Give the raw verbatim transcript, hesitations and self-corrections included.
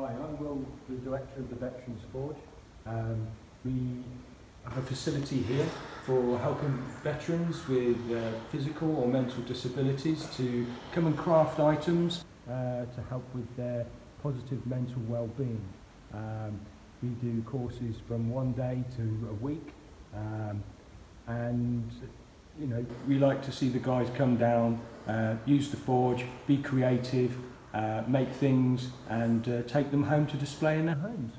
Hi, I'm Will, the Director of the Veterans Forge. Um, we have a facility here for helping veterans with uh, physical or mental disabilities to come and craft items uh, to help with their positive mental well-being. Um, we do courses from one day to a week, um, and you know, we like to see the guys come down, uh, use the forge, be creative, uh, make things and uh, take them home to display in their homes.